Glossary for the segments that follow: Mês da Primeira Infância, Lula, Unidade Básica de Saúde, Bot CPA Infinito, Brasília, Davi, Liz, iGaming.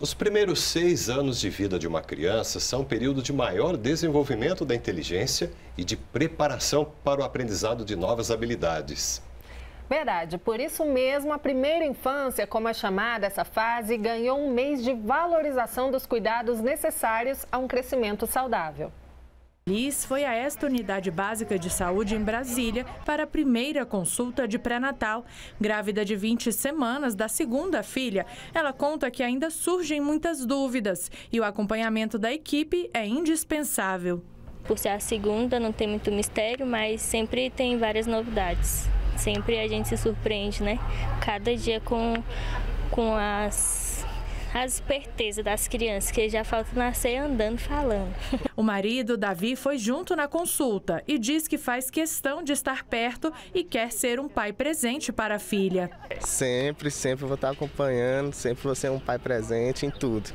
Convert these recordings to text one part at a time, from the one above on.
Os primeiros 6 anos de vida de uma criança são um período de maior desenvolvimento da inteligência e de preparação para o aprendizado de novas habilidades. Verdade, por isso mesmo a primeira infância, como é chamada essa fase, ganhou um mês de valorização dos cuidados necessários a um crescimento saudável. Liz foi a esta Unidade Básica de Saúde em Brasília para a primeira consulta de pré-natal. Grávida de 20 semanas da segunda filha, ela conta que ainda surgem muitas dúvidas e o acompanhamento da equipe é indispensável. Por ser a segunda, não tem muito mistério, mas sempre tem várias novidades. Sempre a gente se surpreende, né? Cada dia com as espertezas das crianças, que já falta nascer andando, falando. O marido, Davi, foi junto na consulta e diz que faz questão de estar perto e quer ser um pai presente para a filha. Sempre vou estar acompanhando, sempre vou ser um pai presente em tudo.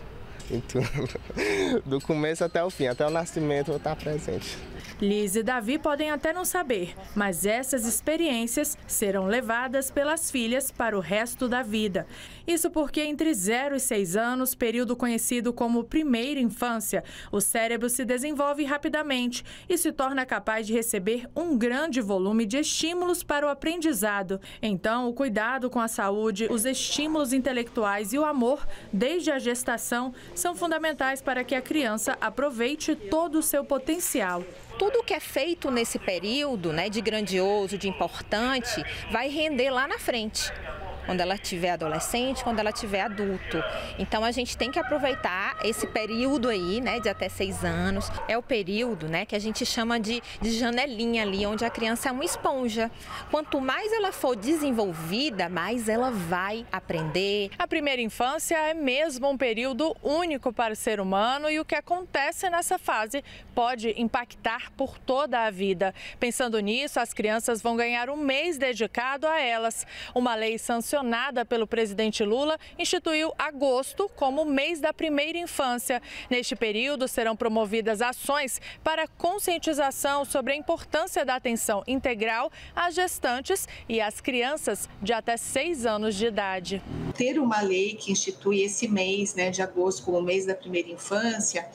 Do começo até o fim, até o nascimento vou estar presente. Liz e Davi podem até não saber, mas essas experiências serão levadas pelas filhas para o resto da vida. Isso porque entre 0 e 6 anos, período conhecido como primeira infância, o cérebro se desenvolve rapidamente e se torna capaz de receber um grande volume de estímulos para o aprendizado. Então, o cuidado com a saúde, os estímulos intelectuais e o amor, desde a gestação, são fundamentais para que a criança aproveite todo o seu potencial. Tudo que é feito nesse período, né, de grandioso, de importante, vai render lá na frente, quando ela tiver adolescente, quando ela tiver adulto. Então a gente tem que aproveitar esse período aí, né, de até 6 anos. É o período, né, que a gente chama de janelinha ali, onde a criança é uma esponja. Quanto mais ela for desenvolvida, mais ela vai aprender. A primeira infância é mesmo um período único para o ser humano e o que acontece nessa fase pode impactar por toda a vida. Pensando nisso, as crianças vão ganhar um mês dedicado a elas. Uma lei sancionada pelo presidente Lula, instituiu agosto como mês da primeira infância. Neste período, serão promovidas ações para conscientização sobre a importância da atenção integral às gestantes e às crianças de até 6 anos de idade. Ter uma lei que institui esse mês, né, de agosto como mês da primeira infância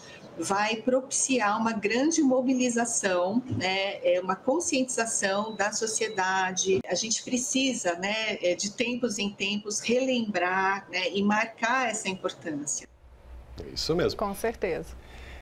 vai propiciar uma grande mobilização, né, uma conscientização da sociedade. A gente precisa, né, de tempos em tempos, relembrar, né, e marcar essa importância. Isso mesmo. Com certeza.